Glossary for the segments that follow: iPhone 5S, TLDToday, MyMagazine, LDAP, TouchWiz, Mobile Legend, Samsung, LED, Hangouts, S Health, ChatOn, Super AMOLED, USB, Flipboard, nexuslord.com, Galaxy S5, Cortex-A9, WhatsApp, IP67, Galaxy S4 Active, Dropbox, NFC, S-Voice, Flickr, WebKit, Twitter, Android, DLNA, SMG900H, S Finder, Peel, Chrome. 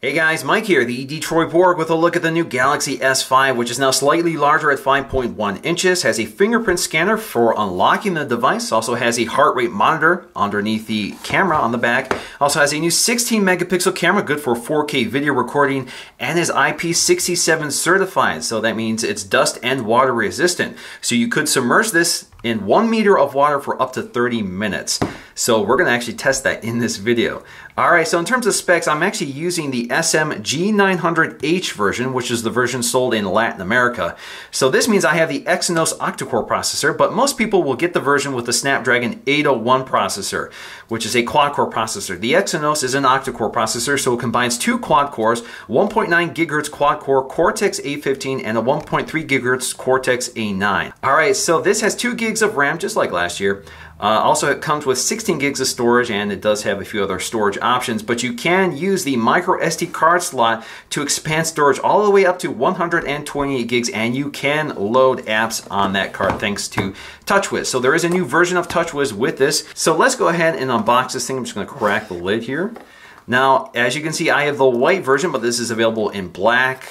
Hey guys, Mike here, the Detroit Borg, with a look at the new Galaxy S5, which is now slightly larger at 5.1 inches, has a fingerprint scanner for unlocking the device, also has a heart rate monitor underneath the camera on the back, also has a new 16 megapixel camera, good for 4K video recording, and is IP67 certified, so that means it's dust and water resistant. So you could submerge this in 1 meter of water for up to 30 minutes. So we're gonna actually test that in this video. All right, so in terms of specs, I'm actually using the SMG900H version, which is the version sold in Latin America. So this means I have the Exynos octa-core processor, but most people will get the version with the Snapdragon 801 processor, which is a quad-core processor. The Exynos is an octa-core processor, so it combines two quad cores, 1.9 gigahertz quad-core Cortex-A15 and a 1.3 gigahertz Cortex-A9. All right, so this has 2 gigs of RAM, just like last year. Also, it comes with 16 gigs of storage, and it does have a few other storage options, but you can use the microSD card slot to expand storage all the way up to 128 gigs, and you can load apps on that card thanks to TouchWiz. So there is a new version of TouchWiz with this. So let's go ahead and unbox this thing. I'm just gonna crack the lid here. Now, as you can see, I have the white version, but this is available in black,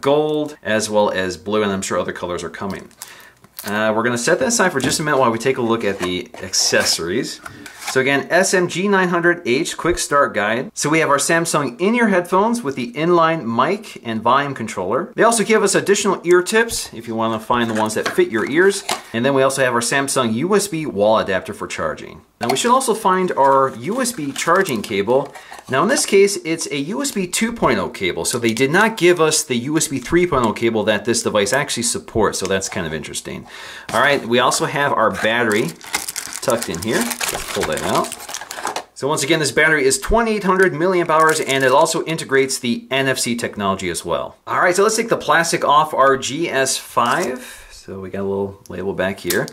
gold, as well as blue, and I'm sure other colors are coming. We're gonna set that aside for just a minute while we take a look at the accessories. So again, SMG900H quick start guide. So we have our Samsung in-ear headphones with the inline mic and volume controller. They also give us additional ear tips if you wanna find the ones that fit your ears. And then we also have our Samsung USB wall adapter for charging. Now we should also find our USB charging cable. Now in this case, it's a USB 2.0 cable. So they did not give us the USB 3.0 cable that this device actually supports. So that's kind of interesting. All right, we also have our battery tucked in here. Let's pull that out. So once again, this battery is 2800 milliamp hours, and it also integrates the NFC technology as well. All right, so let's take the plastic off our GS5. So we got a little label back here.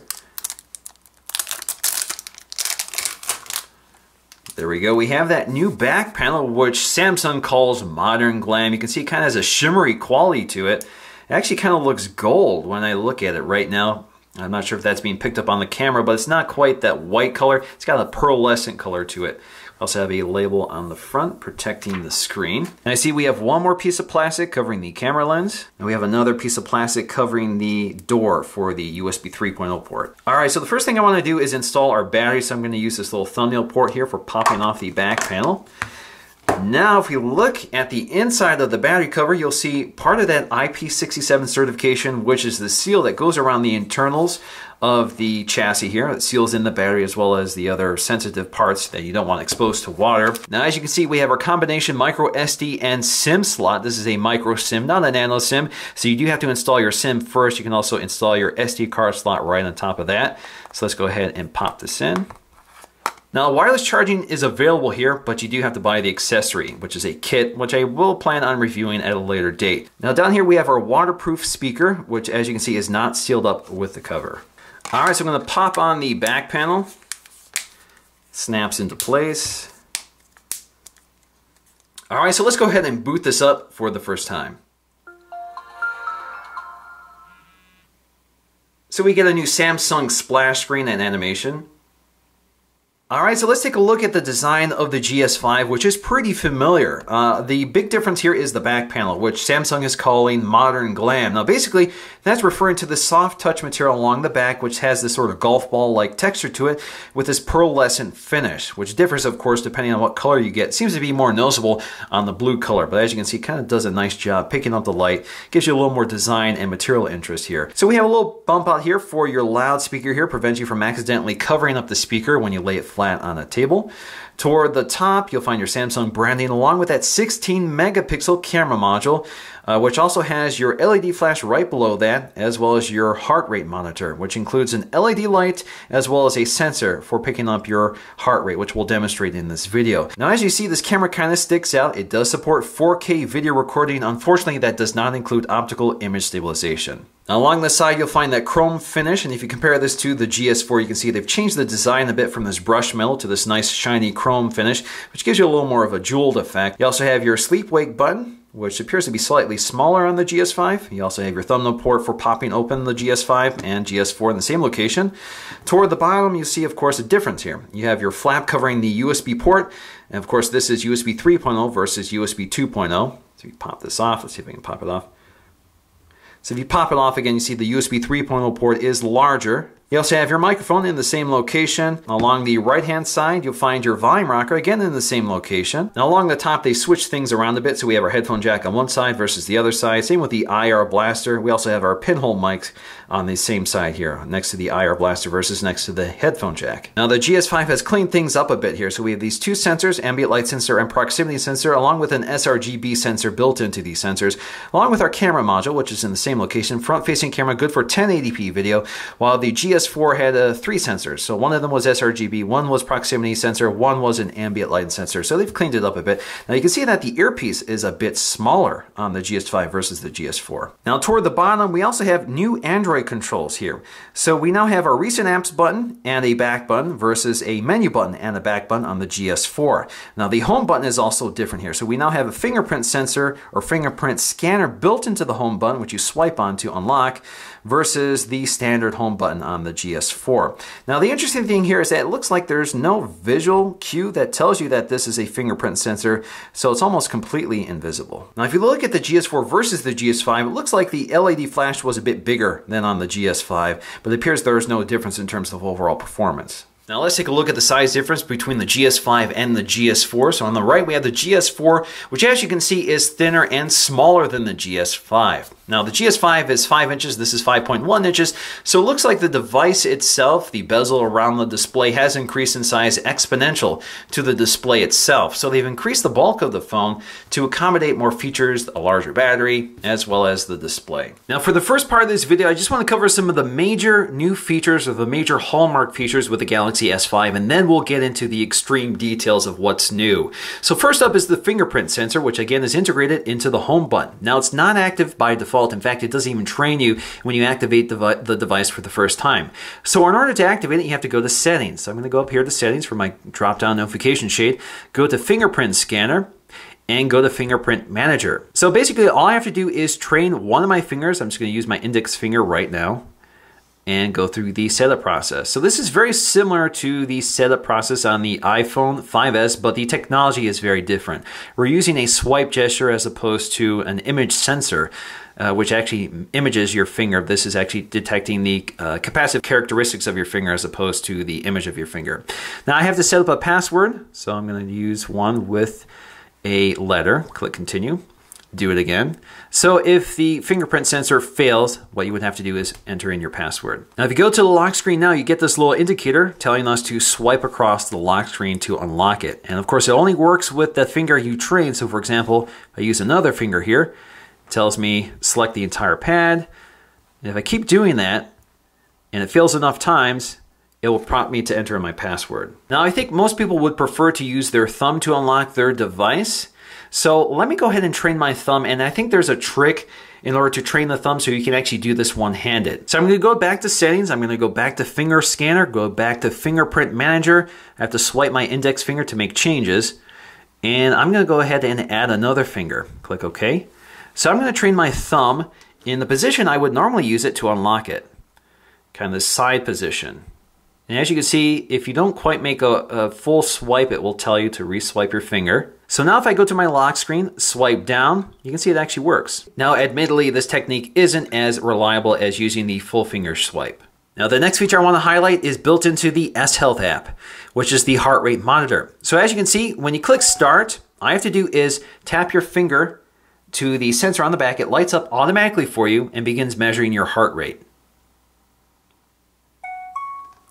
There we go, we have that new back panel, which Samsung calls modern glam. You can see it kind of has a shimmery quality to it. It actually kind of looks gold when I look at it right now. I'm not sure if that's being picked up on the camera, but it's not quite that white color. It's got a pearlescent color to it. I also have a label on the front protecting the screen. And I see we have one more piece of plastic covering the camera lens, and we have another piece of plastic covering the door for the USB 3.0 port. All right, so the first thing I wanna do is install our battery, so I'm gonna use this little thumbnail port here for popping off the back panel. Now, if you look at the inside of the battery cover, you'll see part of that IP67 certification, which is the seal that goes around the internals of the chassis here. It seals in the battery as well as the other sensitive parts that you don't want exposed to water. Now, as you can see, we have our combination micro SD and SIM slot. This is a micro SIM, not a nano SIM. So you do have to install your SIM first. You can also install your SD card slot right on top of that. So let's go ahead and pop this in. Now, wireless charging is available here, but you do have to buy the accessory, which is a kit, which I will plan on reviewing at a later date. Now, down here, we have our waterproof speaker, which, as you can see, is not sealed up with the cover. All right, so I'm gonna pop on the back panel. Snaps into place. All right, so let's go ahead and boot this up for the first time. So we get a new Samsung splash screen and animation. All right, so let's take a look at the design of the GS5, which is pretty familiar. The big difference here is the back panel, which Samsung is calling modern glam. Now, basically, that's referring to the soft touch material along the back, which has this sort of golf ball-like texture to it with this pearlescent finish, which differs, of course, depending on what color you get. It seems to be more noticeable on the blue color, but as you can see, it kind of does a nice job picking up the light, gives you a little more design and material interest here. So we have a little bump out here for your loudspeaker here, prevents you from accidentally covering up the speaker when you lay it flat on a table. Toward the top, you'll find your Samsung branding along with that 16 megapixel camera module, which also has your LED flash right below that, as well as your heart rate monitor, which includes an LED light as well as a sensor for picking up your heart rate, which we'll demonstrate in this video. Now, as you see, this camera kind of sticks out. It does support 4K video recording. Unfortunately, that does not include optical image stabilization. Now, along the side, you'll find that chrome finish, and if you compare this to the GS4, you can see they've changed the design a bit from this brushed metal to this nice shiny chrome finish, which gives you a little more of a jeweled effect. You also have your sleep-wake button, which appears to be slightly smaller on the GS5. You also have your thumbnail port for popping open the GS5 and GS4 in the same location. Toward the bottom, you see, of course, a difference here. You have your flap covering the USB port, and of course, this is USB 3.0 versus USB 2.0. So you pop this off. Let's see if we can pop it off. So if you pop it off again, you see the USB 3.0 port is larger. You also have your microphone in the same location. Along the right-hand side, you'll find your volume rocker, again in the same location. Now along the top, they switch things around a bit, so we have our headphone jack on one side versus the other side. Same with the IR blaster. We also have our pinhole mics on the same side here, next to the IR blaster versus next to the headphone jack. Now the GS5 has cleaned things up a bit here, so we have these two sensors, ambient light sensor and proximity sensor, along with an sRGB sensor built into these sensors, along with our camera module, which is in the same location, front-facing camera, good for 1080p video, while the GS4 had three sensors. So one of them was sRGB, one was proximity sensor, one was an ambient light sensor. So they've cleaned it up a bit. Now you can see that the earpiece is a bit smaller on the GS5 versus the GS4. Now toward the bottom, we also have new Android controls here. So we now have our recent apps button and a back button versus a menu button and a back button on the GS4. Now the home button is also different here. So we now have a fingerprint sensor or fingerprint scanner built into the home button, which you swipe on to unlock, versus the standard home button on the GS4. Now the interesting thing here is that it looks like there's no visual cue that tells you that this is a fingerprint sensor, so it's almost completely invisible. Now if you look at the GS4 versus the GS5, it looks like the LED flash was a bit bigger than on the GS5, but it appears there is no difference in terms of overall performance. Now let's take a look at the size difference between the GS5 and the GS4. So on the right, we have the GS4, which as you can see is thinner and smaller than the GS5. Now the GS5 is 5 inches, this is 5.1 inches. So it looks like the device itself, the bezel around the display, has increased in size exponential to the display itself. So they've increased the bulk of the phone to accommodate more features, a larger battery, as well as the display. Now for the first part of this video, I just want to cover some of the major new features or the major hallmark features with the Galaxy S5, and then we'll get into the extreme details of what's new. So first up is the fingerprint sensor, which again is integrated into the home button. Now it's not active by default. In fact, it doesn't even train you when you activate the device for the first time. So in order to activate it, you have to go to settings. So I'm going to go up here to settings for my drop down notification shade, go to fingerprint scanner, and go to fingerprint manager. So basically all I have to do is train one of my fingers. I'm just going to use my index finger right now and go through the setup process. So this is very similar to the setup process on the iPhone 5S, but the technology is very different. We're using a swipe gesture as opposed to an image sensor, which actually images your finger. This is actually detecting the capacitive characteristics of your finger as opposed to the image of your finger. Now I have to set up a password, so I'm gonna use one with a letter, click continue. Do it again. So if the fingerprint sensor fails, what you would have to do is enter in your password. Now if you go to the lock screen now, you get this little indicator telling us to swipe across the lock screen to unlock it. And of course it only works with the finger you train. So for example, if I use another finger here, it tells me select the entire pad. And if I keep doing that and it fails enough times, it will prompt me to enter in my password. Now I think most people would prefer to use their thumb to unlock their device. So let me go ahead and train my thumb, and I think there's a trick in order to train the thumb so you can actually do this one-handed. So I'm going to go back to settings, I'm going to go back to finger scanner, go back to fingerprint manager, I have to swipe my index finger to make changes, and I'm going to go ahead and add another finger. Click OK. So I'm going to train my thumb in the position I would normally use it to unlock it, kind of the side position. And as you can see, if you don't quite make a full swipe, it will tell you to re-swipe your finger. So now if I go to my lock screen, swipe down, you can see it actually works. Now admittedly, this technique isn't as reliable as using the full finger swipe. Now the next feature I want to highlight is built into the S Health app, which is the heart rate monitor. So as you can see, when you click start, all you have to do is tap your finger to the sensor on the back. It lights up automatically for you and begins measuring your heart rate.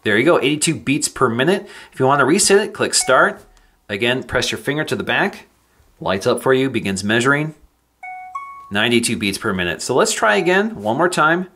There you go, 82 beats per minute. If you want to reset it, click start. Again, press your finger to the back. Lights up for you, begins measuring. 92 beats per minute. So let's try again, one more time.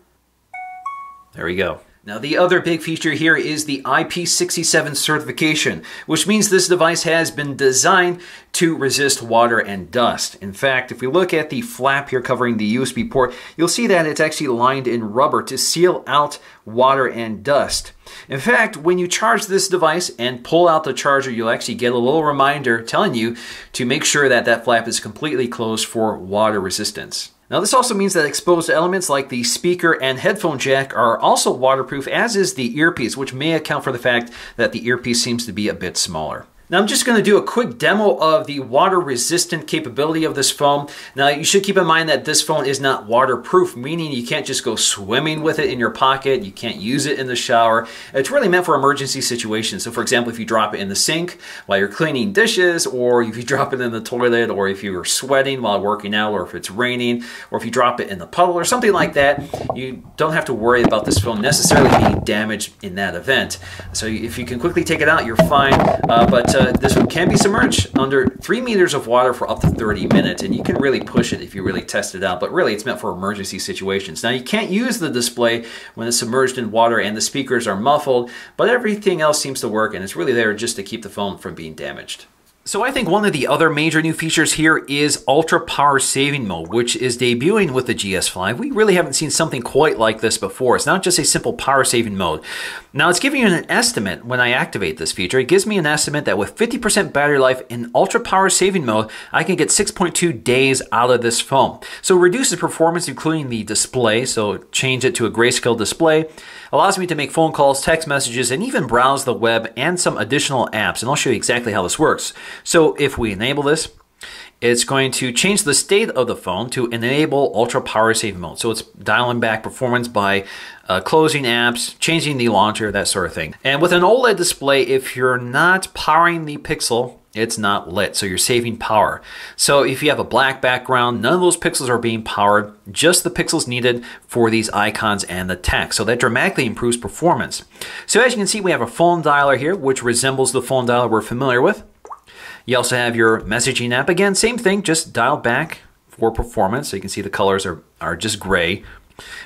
There we go. Now the other big feature here is the IP67 certification, which means this device has been designed to resist water and dust. In fact, if we look at the flap here covering the USB port, you'll see that it's actually lined in rubber to seal out water and dust. In fact, when you charge this device and pull out the charger, you'll actually get a little reminder telling you to make sure that that flap is completely closed for water resistance. Now this also means that exposed elements like the speaker and headphone jack are also waterproof, as is the earpiece, which may account for the fact that the earpiece seems to be a bit smaller. Now I'm just going to do a quick demo of the water resistant capability of this phone. Now you should keep in mind that this phone is not waterproof, meaning you can't just go swimming with it in your pocket, you can't use it in the shower. It's really meant for emergency situations. So for example, if you drop it in the sink while you're cleaning dishes, or if you drop it in the toilet, or if you're sweating while working out, or if it's raining, or if you drop it in the puddle or something like that, you don't have to worry about this phone necessarily being damaged in that event. So if you can quickly take it out, you're fine. But this one can be submerged under 3 meters of water for up to 30 minutes, and you can really push it if you really test it out, but really it's meant for emergency situations. Now you can't use the display when it's submerged in water and the speakers are muffled, but everything else seems to work, and it's really there just to keep the phone from being damaged. So I think one of the other major new features here is ultra power saving mode, which is debuting with the GS5. We really haven't seen something quite like this before. It's not just a simple power saving mode. Now it's giving you an estimate when I activate this feature. It gives me an estimate that with 50% battery life in ultra power saving mode, I can get 6.2 days out of this phone. So it reduces performance, including the display. So change it to a grayscale display. Allows me to make phone calls, text messages, and even browse the web and some additional apps. And I'll show you exactly how this works. So if we enable this, it's going to change the state of the phone to enable ultra power saving mode. So it's dialing back performance by closing apps, changing the launcher, that sort of thing. And with an OLED display, if you're not powering the pixel, it's not lit, so you're saving power. So if you have a black background, none of those pixels are being powered, just the pixels needed for these icons and the text. So that dramatically improves performance. So as you can see, we have a phone dialer here, which resembles the phone dialer we're familiar with. You also have your messaging app. Again, same thing, just dialed back for performance. So you can see the colors are just gray.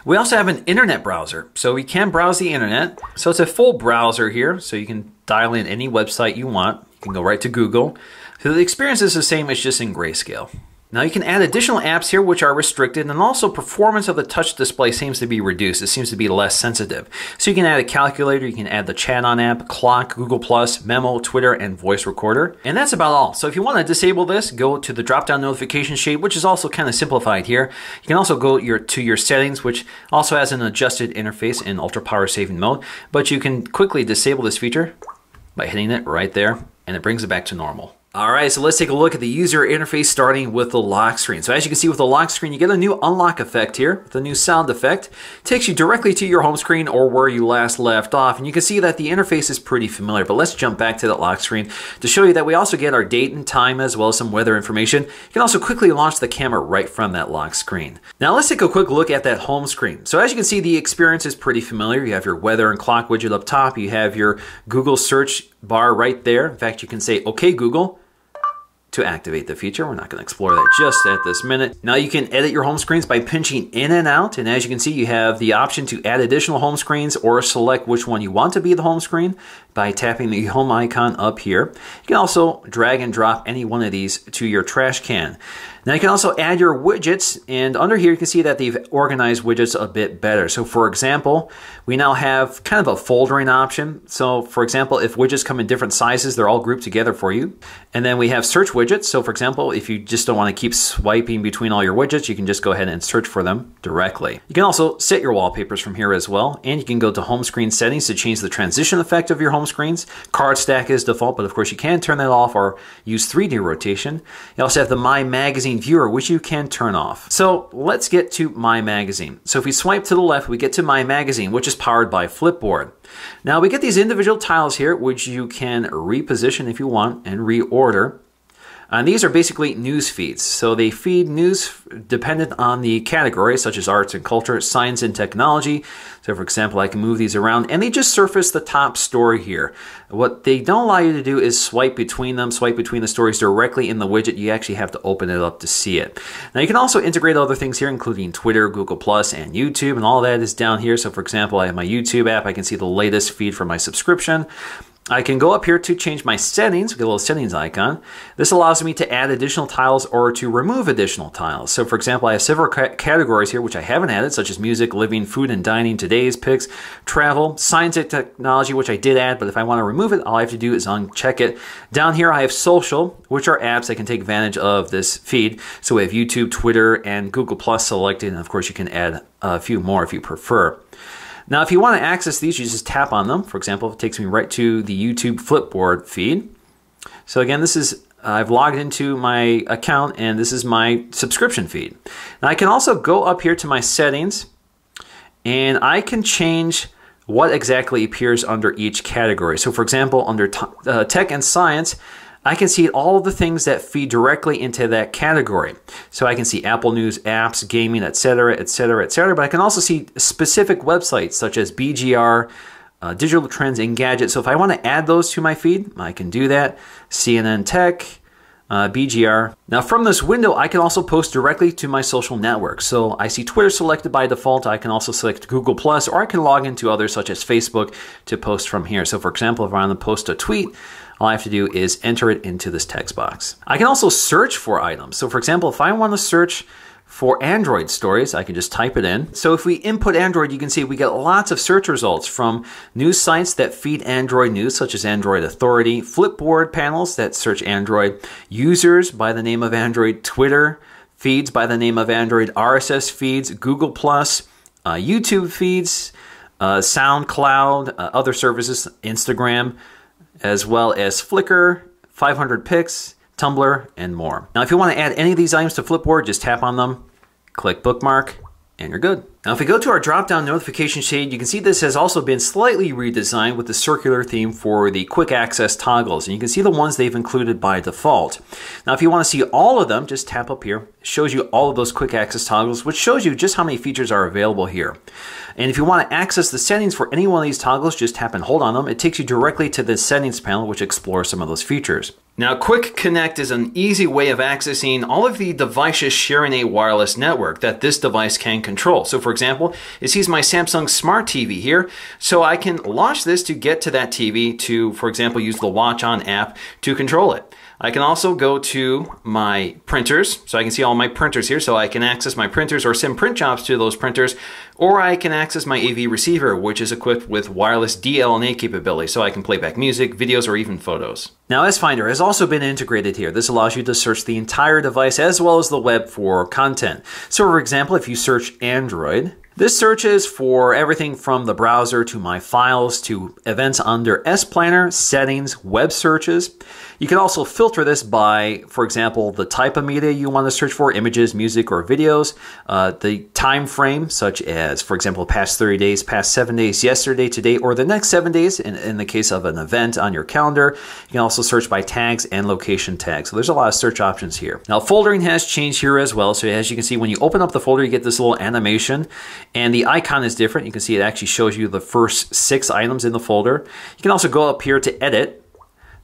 We also have an internet browser, so we can browse the internet. So it's a full browser here, so you can dial in any website you want. You can go right to Google. So the experience is the same, it's just in grayscale. Now you can add additional apps here which are restricted, and also performance of the touch display seems to be reduced. It seems to be less sensitive. So you can add a calculator, you can add the ChatOn app, clock, Google+, memo, Twitter, and voice recorder. And that's about all. So if you want to disable this, go to the drop-down notification shade, which is also kind of simplified here. You can also go to your settings, which also has an adjusted interface in ultra power saving mode, but you can quickly disable this feature by hitting it right there, and it brings it back to normal. All right, so let's take a look at the user interface starting with the lock screen. So as you can see with the lock screen, you get a new unlock effect here with a new sound effect. It takes you directly to your home screen or where you last left off. And you can see that the interface is pretty familiar, but let's jump back to that lock screen to show you that we also get our date and time as well as some weather information. You can also quickly launch the camera right from that lock screen. Now let's take a quick look at that home screen. So as you can see, the experience is pretty familiar. You have your weather and clock widget up top. You have your Google search bar right there. In fact, you can say, "Okay, Google," to activate the feature. We're not going to explore that just at this minute. Now you can edit your home screens by pinching in and out, and as you can see, you have the option to add additional home screens or select which one you want to be the home screen by tapping the home icon up here. You can also drag and drop any one of these to your trash can. Now you can also add your widgets, and under here you can see that they've organized widgets a bit better. So for example, we now have kind of a foldering option. So for example, if widgets come in different sizes, they're all grouped together for you. And then we have search widgets. So for example, if you just don't want to keep swiping between all your widgets, you can just go ahead and search for them directly. You can also set your wallpapers from here as well, and you can go to home screen settings to change the transition effect of your home screens. Card stack is default, but of course you can turn that off or use 3D rotation. You also have the My Magazine viewer, which you can turn off. So let's get to My Magazine. So if we swipe to the left, we get to My Magazine, which is powered by Flipboard. Now we get these individual tiles here, which you can reposition if you want and reorder. And these are basically news feeds. So they feed news dependent on the categories, such as arts and culture, science and technology. So for example, I can move these around and they just surface the top story here. What they don't allow you to do is swipe between them, swipe between the stories directly in the widget. You actually have to open it up to see it. Now you can also integrate other things here, including Twitter, Google+, and YouTube, and all that is down here. So for example, I have my YouTube app. I can see the latest feed for my subscription. I can go up here to change my settings, get a little settings icon. This allows me to add additional tiles or to remove additional tiles. So for example, I have several categories here which I haven't added, such as music, living, food and dining, today's picks, travel, science and technology, which I did add, but if I want to remove it, all I have to do is uncheck it. Down here I have social, which are apps that can take advantage of this feed. So we have YouTube, Twitter, and Google Plus selected, and of course you can add a few more if you prefer. Now, if you want to access these, you just tap on them. For example, it takes me right to the YouTube Flipboard feed. So again, this is, I've logged into my account and this is my subscription feed. Now I can also go up here to my settings and I can change what exactly appears under each category. So for example, under tech and science, I can see all of the things that feed directly into that category. So I can see Apple News, apps, gaming, etc., etc., etc., but I can also see specific websites such as BGR, Digital Trends, and Gadget. So if I want to add those to my feed, I can do that. CNN Tech, BGR. Now from this window, I can also post directly to my social network. So I see Twitter selected by default. I can also select Google+, or I can log into others such as Facebook to post from here. So for example, if I want to post a tweet, all I have to do is enter it into this text box. I can also search for items. So for example, if I want to search for Android stories, I can just type it in. So if we input Android, you can see we get lots of search results from news sites that feed Android news, such as Android Authority, Flipboard panels that search Android, users by the name of Android, Twitter feeds by the name of Android, RSS feeds, Google+, YouTube feeds, SoundCloud, other services, Instagram, as well as Flickr, 500 pics, Tumblr, and more. Now, if you want to add any of these items to Flipboard, just tap on them, click bookmark, and you're good. Now, if we go to our drop-down notification shade, you can see this has also been slightly redesigned with the circular theme for the quick access toggles, and you can see the ones they've included by default. Now, if you want to see all of them, just tap up here. It shows you all of those quick access toggles, which shows you just how many features are available here. And if you want to access the settings for any one of these toggles, just tap and hold on them. It takes you directly to the settings panel, which explores some of those features. Now, Quick Connect is an easy way of accessing all of the devices sharing a wireless network that this device can control. So for example, it sees my Samsung Smart TV here, so I can launch this to get to that TV to, for example, use the Watch On app to control it. I can also go to my printers, so I can see all my printers here, so I can access my printers or send print jobs to those printers, or I can access my AV receiver, which is equipped with wireless DLNA capability, so I can play back music, videos, or even photos. Now, S Finder has also been integrated here. This allows you to search the entire device as well as the web for content. So for example, if you search Android, this searches for everything from the browser to my files to events under S-Planner, settings, web searches. You can also filter this by, for example, the type of media you want to search for, images, music, or videos, the time frame, such as, for example, past 30 days, past 7 days, yesterday, today, or the next 7 days in the case of an event on your calendar. You can also search by tags and location tags. So there's a lot of search options here. Now, foldering has changed here as well. So as you can see, when you open up the folder, you get this little animation. And the icon is different. You can see it actually shows you the first 6 items in the folder. You can also go up here to edit.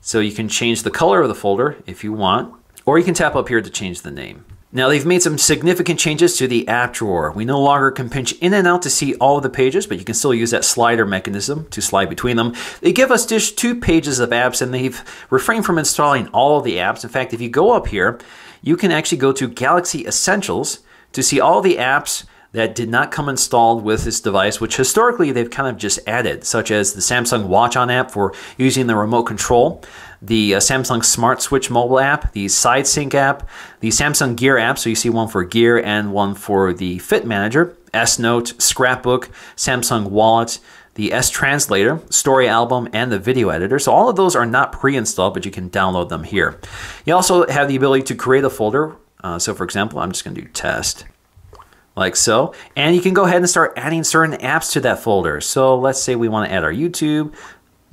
So you can change the color of the folder if you want, or you can tap up here to change the name. Now they've made some significant changes to the app drawer. We no longer can pinch in and out to see all of the pages, but you can still use that slider mechanism to slide between them. They give us just 2 pages of apps, and they've refrained from installing all of the apps. In fact, if you go up here, you can actually go to Galaxy Essentials to see all the apps that did not come installed with this device, which historically they've kind of just added, such as the Samsung Watch On app for using the remote control, the Samsung Smart Switch mobile app, the Side Sync app, the Samsung Gear app, so you see one for Gear and one for the Fit Manager, S Note, Scrapbook, Samsung Wallet, the S Translator, Story Album, and the Video Editor. So all of those are not pre-installed, but you can download them here. You also have the ability to create a folder. So for example, I'm just gonna do test, like so, and you can go ahead and start adding certain apps to that folder. So let's say we want to add our YouTube,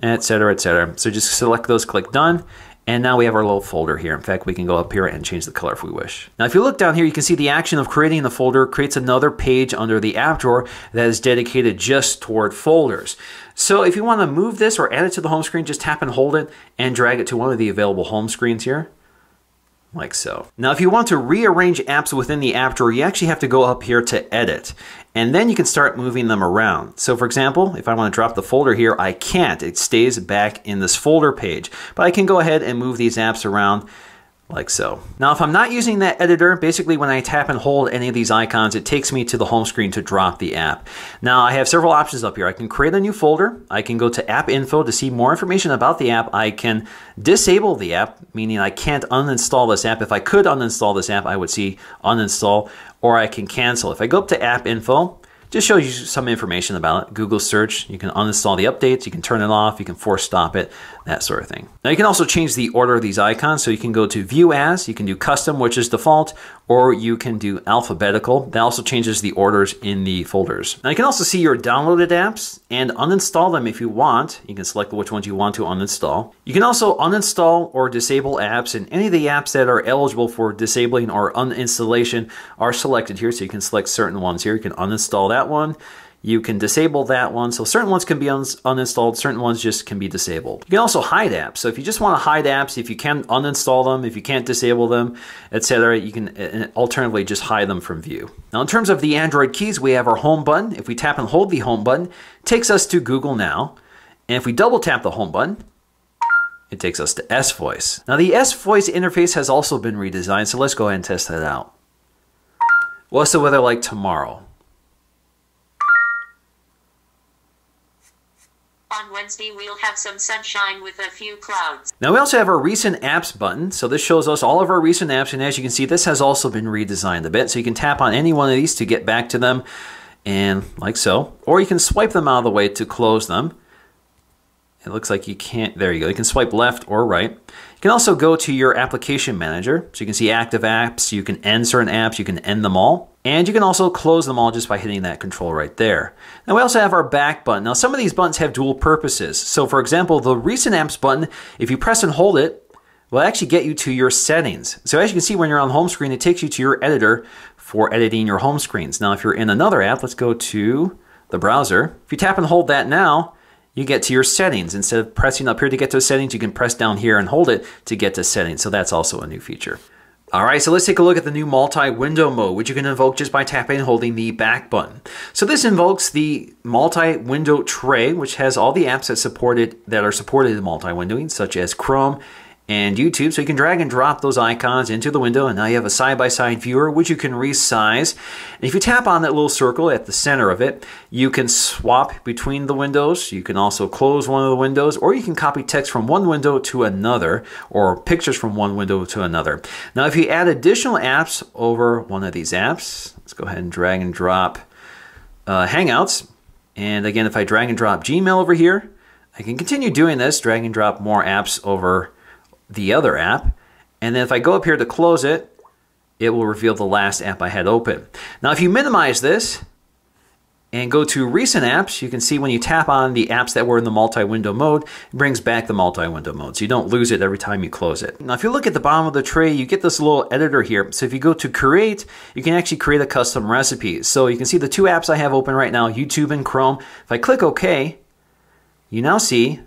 etc., etc. So just select those, click done, And now we have our little folder here. In fact, we can go up here and change the color if we wish. Now, if you look down here, you can see the action of creating the folder creates another page under the app drawer that is dedicated just toward folders. So if you want to move this or add it to the home screen, just tap and hold it and drag it to one of the available home screens here. Like so. Now, if you want to rearrange apps within the app drawer, you actually have to go up here to edit, and then you can start moving them around. So for example, if I want to drop the folder here, I can't. It stays back in this folder page, but I can go ahead and move these apps around like so. Now, if I'm not using that editor, basically when I tap and hold any of these icons, it takes me to the home screen to drop the app. Now, I have several options up here. I can create a new folder. I can go to app info to see more information about the app. I can disable the app, meaning I can't uninstall this app. If I could uninstall this app, I would see uninstall, or I can cancel. If I go up to app info, just shows you some information about it. Google search, you can uninstall the updates, you can turn it off, you can force stop it, that sort of thing. Now you can also change the order of these icons, so you can go to view as, you can do custom, which is default, or you can do alphabetical. That also changes the orders in the folders. Now you can also see your downloaded apps and uninstall them if you want. You can select which ones you want to uninstall. You can also uninstall or disable apps, and any of the apps that are eligible for disabling or uninstallation are selected here, so you can select certain ones here. You can uninstall that one, you can disable that one. So certain ones can be uninstalled, certain ones just can be disabled. You can also hide apps. So if you just want to hide apps, if you can uninstall them, if you can't disable them, etc., you can alternatively just hide them from view. Now in terms of the Android keys, we have our home button. If we tap and hold the home button, it takes us to Google Now. And if we double tap the home button, it takes us to S-Voice. Now the S-Voice interface has also been redesigned, so let's go ahead and test that out. What's the weather like tomorrow? On Wednesday, we'll have some sunshine with a few clouds. Now we also have our recent apps button. So this shows us all of our recent apps. And as you can see, this has also been redesigned a bit. So you can tap on any one of these to get back to them. And like so. Or you can swipe them out of the way to close them. It looks like you can't. There you go. You can swipe left or right. You can also go to your application manager. So you can see active apps. You can end certain apps. You can end them all. And you can also close them all just by hitting that control right there. Now we also have our back button. Now some of these buttons have dual purposes. So for example, the recent apps button, if you press and hold it, will actually get you to your settings. So as you can see, when you're on home screen, it takes you to your editor for editing your home screens. Now if you're in another app, let's go to the browser. If you tap and hold that now, you get to your settings. Instead of pressing up here to get to settings, you can press down here and hold it to get to settings. So that's also a new feature. All right, so let's take a look at the new multi-window mode, which you can invoke just by tapping and holding the back button. So this invokes the multi-window tray, which has all the apps that are supported in multi-windowing, such as Chrome and YouTube. So you can drag and drop those icons into the window, and now you have a side-by-side viewer, which you can resize. And if you tap on that little circle at the center of it, you can swap between the windows. You can also close one of the windows, or you can copy text from one window to another, or pictures from one window to another. Now, if you add additional apps over one of these apps, let's go ahead and drag and drop Hangouts. And again, if I drag and drop Gmail over here, I can continue doing this, drag and drop more apps over the other app. And then if I go up here to close it, it will reveal the last app I had open. Now if you minimize this and go to recent apps, you can see when you tap on the apps that were in the multi-window mode, it brings back the multi-window mode, so you don't lose it every time you close it. Now if you look at the bottom of the tray, you get this little editor here. So if you go to create, you can actually create a custom recipe. So you can see the two apps I have open right now, YouTube and Chrome. If I click OK, you now see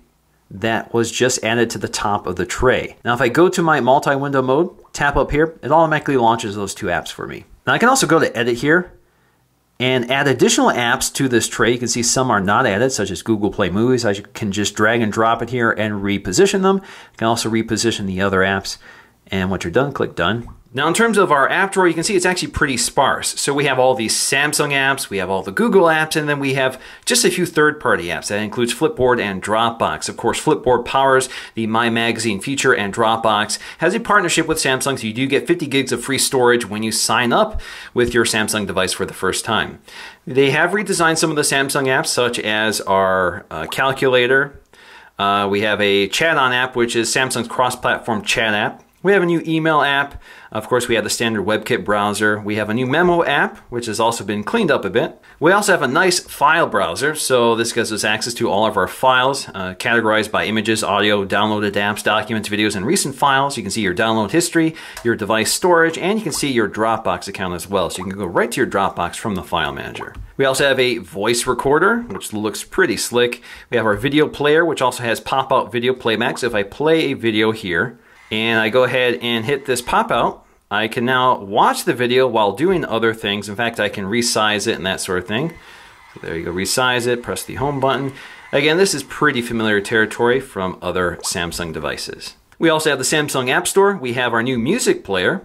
that was just added to the top of the tray. Now if I go to my multi-window mode, tap up here, it automatically launches those two apps for me. Now I can also go to edit here and add additional apps to this tray. You can see some are not added, such as Google Play Movies. I can just drag and drop it here and reposition them. I can also reposition the other apps. And once you're done, click done. Now in terms of our app drawer, you can see it's actually pretty sparse. So we have all these Samsung apps, we have all the Google apps, and then we have just a few third-party apps. That includes Flipboard and Dropbox. Of course, Flipboard powers the MyMagazine feature, and Dropbox has a partnership with Samsung, so you do get 50 gigs of free storage when you sign up with your Samsung device for the first time. They have redesigned some of the Samsung apps, such as our calculator. We have a ChatOn app, which is Samsung's cross-platform chat app. We have a new email app. Of course, we have the standard WebKit browser. We have a new memo app, which has also been cleaned up a bit. We also have a nice file browser. So this gives us access to all of our files, categorized by images, audio, downloaded apps, documents, videos, and recent files. You can see your download history, your device storage, and you can see your Dropbox account as well. So you can go right to your Dropbox from the file manager. We also have a voice recorder, which looks pretty slick. We have our video player, which also has pop-out video playback. So if I play a video here, and I go ahead and hit this pop out, I can now watch the video while doing other things. In fact, I can resize it and that sort of thing. So there you go, resize it, press the home button. Again, this is pretty familiar territory from other Samsung devices. We also have the Samsung App Store. We have our new music player,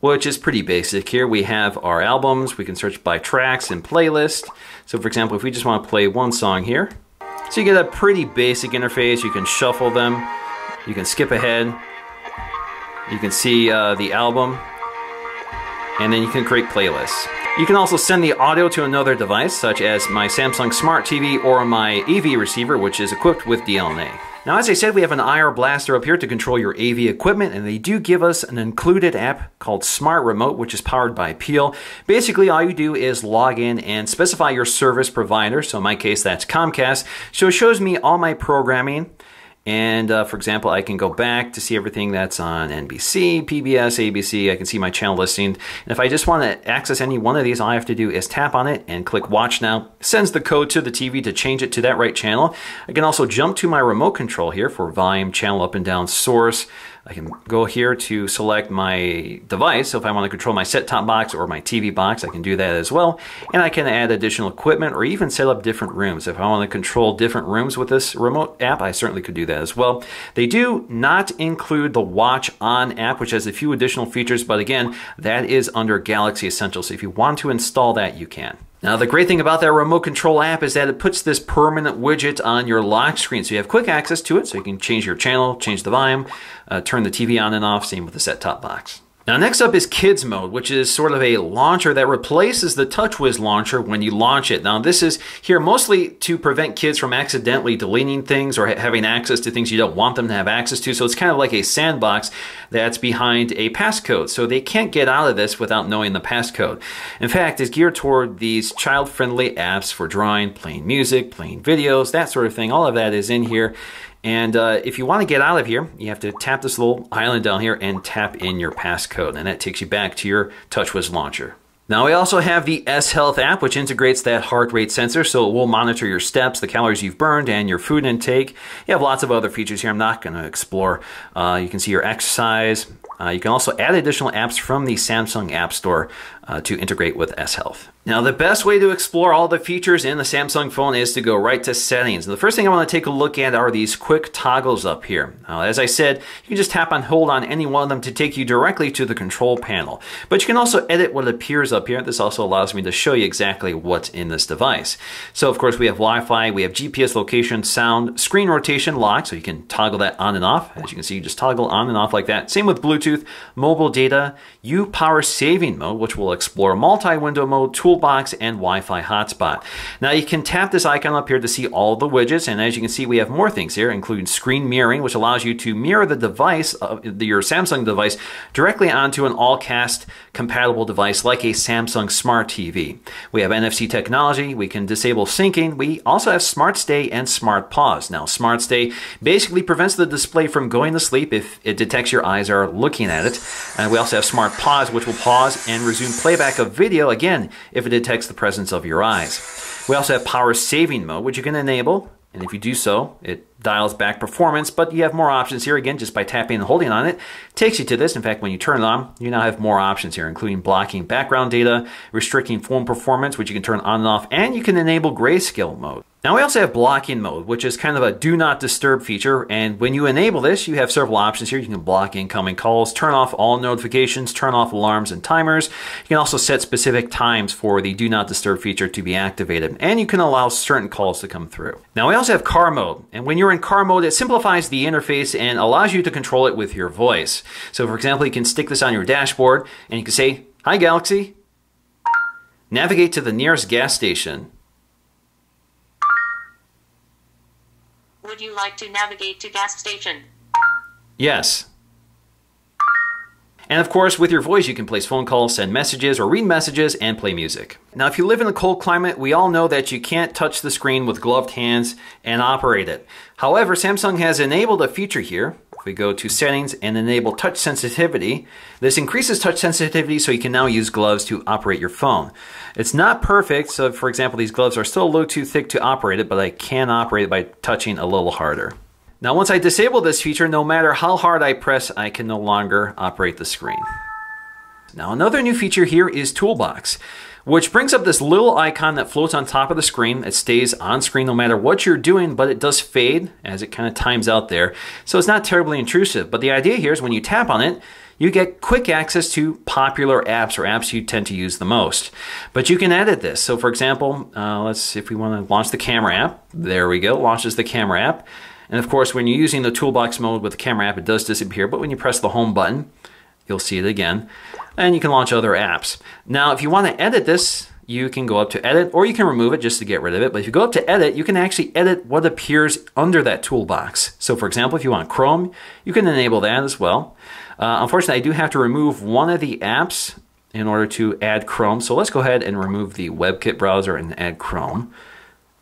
which is pretty basic here. We have our albums. We can search by tracks and playlist. So for example, if we just want to play one song here, so you get a pretty basic interface. You can shuffle them. You can skip ahead, you can see the album, and then you can create playlists. You can also send the audio to another device, such as my Samsung Smart TV or my AV receiver, which is equipped with DLNA. Now, as I said, we have an IR blaster up here to control your AV equipment, and they do give us an included app called Smart Remote, which is powered by Peel. Basically, all you do is log in and specify your service provider. So in my case, that's Comcast. So it shows me all my programming. And for example, I can go back to see everything that's on NBC, PBS, ABC. I can see my channel listing. And if I just want to access any one of these, all I have to do is tap on it and click Watch Now. It sends the code to the TV to change it to that right channel. I can also jump to my remote control here for volume, channel up and down, source. I can go here to select my device. So if I want to control my set-top box or my TV box, I can do that as well. And I can add additional equipment or even set up different rooms. If I want to control different rooms with this remote app, I certainly could do that as well. They do not include the Watch On app, which has a few additional features, but again, that is under Galaxy Essentials. So if you want to install that, you can. Now, the great thing about that remote control app is that it puts this permanent widget on your lock screen. So you have quick access to it, so you can change your channel, change the volume, turn the TV on and off, same with the set-top box. Now, next up is Kids Mode, which is sort of a launcher that replaces the TouchWiz launcher when you launch it. Now, this is here mostly to prevent kids from accidentally deleting things or having access to things you don't want them to have access to. So it's kind of like a sandbox that's behind a passcode. So they can't get out of this without knowing the passcode. In fact, it's geared toward these child-friendly apps for drawing, playing music, playing videos, that sort of thing. All of that is in here. And if you want to get out of here, you have to tap this little island down here and tap in your passcode. And that takes you back to your TouchWiz launcher. Now we also have the S Health app, which integrates that heart rate sensor. So it will monitor your steps, the calories you've burned, and your food intake. You have lots of other features here I'm not going to explore. You can see your exercise. You can also add additional apps from the Samsung App Store to integrate with S Health. Now, the best way to explore all the features in the Samsung phone is to go right to settings. And the first thing I want to take a look at are these quick toggles up here. Now, as I said, you can just tap and hold on any one of them to take you directly to the control panel. But you can also edit what appears up here. This also allows me to show you exactly what's in this device. So, of course, we have Wi-Fi, we have GPS location, sound, screen rotation lock, so you can toggle that on and off. As you can see, you just toggle on and off like that. Same with Bluetooth. Mobile data, U power saving mode, which will explore multi-window mode, toolbox, and Wi-Fi hotspot. Now you can tap this icon up here to see all the widgets, and as you can see, we have more things here, including screen mirroring, which allows you to mirror the device, your Samsung device, directly onto an all-cast compatible device like a Samsung Smart TV. We have NFC technology. We can disable syncing. We also have Smart Stay and Smart Pause. Now, Smart Stay basically prevents the display from going to sleep if it detects your eyes are looking at it. And we also have Smart Pause, which will pause and resume playback of video, again, if it detects the presence of your eyes. We also have Power Saving Mode, which you can enable. And if you do so, it dials back performance, but you have more options here, again, just by tapping and holding on it. Takes you to this. In fact, when you turn it on, you now have more options here, including blocking background data, restricting phone performance, which you can turn on and off, and you can enable grayscale mode. Now we also have blocking mode, which is kind of a do not disturb feature. And when you enable this, you have several options here. You can block incoming calls, turn off all notifications, turn off alarms and timers. You can also set specific times for the do not disturb feature to be activated. And you can allow certain calls to come through. Now we also have car mode. And when you're in car mode, it simplifies the interface and allows you to control it with your voice. So for example, you can stick this on your dashboard and you can say, "Hi Galaxy, navigate to the nearest gas station. Would you like to navigate to gas station?" Yes. And of course, with your voice, you can place phone calls, send messages or read messages, and play music. Now, if you live in a cold climate, we all know that you can't touch the screen with gloved hands and operate it. However, Samsung has enabled a feature here. If we go to settings and enable touch sensitivity, this increases touch sensitivity so you can now use gloves to operate your phone. It's not perfect, so for example, these gloves are still a little too thick to operate it, but I can operate it by touching a little harder. Now, once I disable this feature, no matter how hard I press, I can no longer operate the screen. Now, another new feature here is Toolbox, which brings up this little icon that floats on top of the screen. It stays on screen no matter what you're doing, but it does fade as it kind of times out there. So it's not terribly intrusive, but the idea here is when you tap on it, you get quick access to popular apps or apps you tend to use the most. But you can edit this. So for example, if we want to launch the camera app, there we go, launches the camera app. And of course, when you're using the toolbox mode with the camera app, it does disappear, but when you press the home button, you'll see it again. And you can launch other apps. Now, if you want to edit this, you can go up to edit, or you can remove it just to get rid of it. But if you go up to edit, you can actually edit what appears under that toolbox. So for example, if you want Chrome, you can enable that as well. Unfortunately, I do have to remove one of the apps in order to add Chrome. So let's go ahead and remove the WebKit browser and add Chrome.